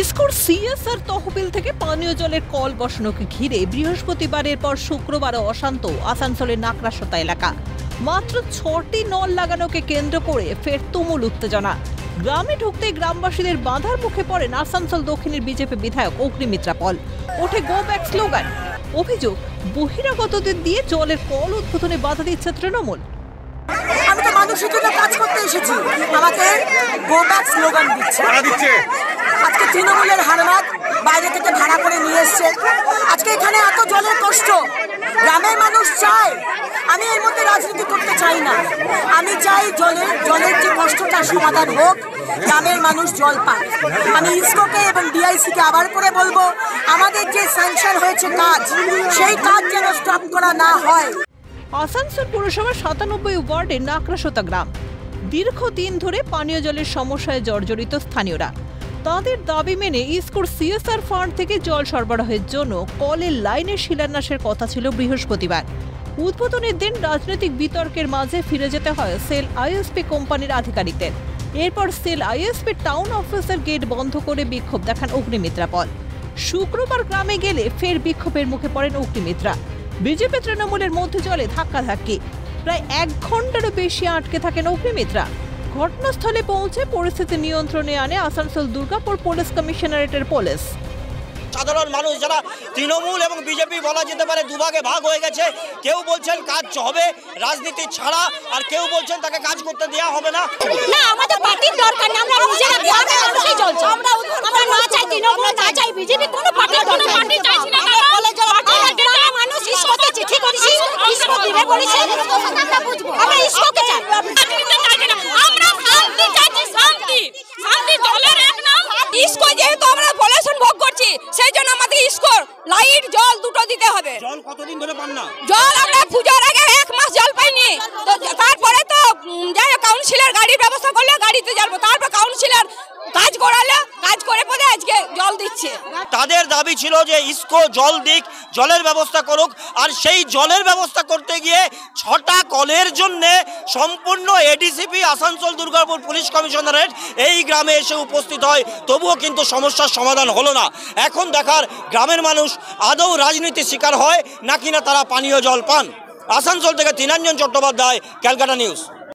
ইসকোর CSR তহবিল থেকে পানীয় জলের কল বসানোকে ঘিরে বৃহস্পতিবারের পর শুক্রবারও অশান্ত আসানসোলের নাকড়াসোতা এলাকা। মাত্র ৬টি নল লাগানোকে কেন্দ্র করে ফের তুমুল উত্তেজনা। গ্রামে ঢুকতে গ্রামবাসীদের বাধার মুখে পড়েন আসানসোল দক্ষিণের বিজেপি বিধায়ক অগ্নিমিত্রা পল। ওঠে গো ব্যাক স্লোগান। অভিযোগ, বহিরাগতদের দিয়ে জলের কল উদ্বোধনে বাধা দিচ্ছে তৃণমূল। আমি তো মানুষের জন্য কাজ করতে এসেছি, আমাকে গো ব্যাক স্লোগান দিচ্ছে। আজকে তৃণমূলের হারমাত বাইরে থেকে ভাড়া করে নিয়ে এসছে। আজকে এখানে এত জলের কষ্ট, গ্রামের মানুষ চায়। আমি এর মধ্যে রাজনীতি করতে চাই না, আমি চাই জলের যে কষ্টটা সমাধান হোক, গ্রামের মানুষ জল পায়। আমি ইসকোকে এবং ডিআইসিকে আবার করে বলবো, আমাদের যে স্যাংশন হয়েছে কাজ, সেই কাজ যেন স্টপ করা না হয়। আসানসোল পুরসভার ৯৭ ওয়ার্ডে নাকড়াসোতা গ্রাম। দীর্ঘদিন ধরে পানীয় জলের সমস্যায় জর্জরিত স্থানীয়রা। তাদের দাবি মেনে ইসকোর সিএসআর ফান্ড থেকে জল সরবরাহের জন্য কলের লাইনের শিলান্যাসের কথা ছিল বৃহস্পতিবার। উদ্বোধনের দিন রাজনৈতিক বিতর্কের মাঝে ফিরে যেতে হয় সেল আইএসপি কোম্পানির আধিকারিকদের। এরপর সেল আইএসপি টাউন অফিসের গেট বন্ধ করে বিক্ষোভ দেখান অগ্নিমিত্রা পল। শুক্রবার গ্রামে গেলে ফের বিক্ষোভের মুখে পড়েন অগ্নিমিত্রা। বিজেপি তৃণমূলের মধ্যে জলে ধাক্কাধাক্কি। প্রায় ১ ঘন্টারও বেশি আটকে থাকেন অগ্নিমিত্রা। ঘটনাস্থলে পৌঁছে পরিস্থিতি নিয়ন্ত্রণে আনে আসানসোল দুর্গাপুর পুলিশ কমিশনারেটের পুলিশ। সাধারণ মানুষ যারা তৃণমূল এবং বিজেপি বলা যেতে পারে দুভাগে ভাগ হয়ে গেছে। কেউ বলছেন কাজ হবে রাজনীতি ছাড়া, আর কেউ বলছেন তাকে কাজ করতে দেওয়া হবে না। না, আমাদের পার্টির দরকার নেই, আমরা নিজেরা গ্রামের মানুষই চলছে। আমরা না চাই তৃণমূল, না চাই বিজেপি, কোনো পার্টির কোনো পার্টি চাইছি না। আমরা গ্রামের মানুষ ইসকোতে চিঠি করেছি, ইসকো দিবে বলেছে, আমরা ইসকোকে চাই। তাদের দাবি ছিল যে ইসকো জল দিক, জলের ব্যবস্থা করুক। আর সেই জলের ব্যবস্থা করতে গিয়ে ৬টা কলের জন্য সম্পূর্ণ ADCP Asansol Durgapur police commissionerate এই গ্রামে এসে উপস্থিত হয়, তবুও কিন্তু সমস্যার সমাধান হলো না। এখন দেখার গ্রামের মানুষ আদৌ রাজনীতির শিকার হয় নাকি না তারা পানীয় জল পান। আসানসোল থেকে ৩ রঞ্জন চট্টোপাধ্যায়, ক্যালকাটা নিউজ।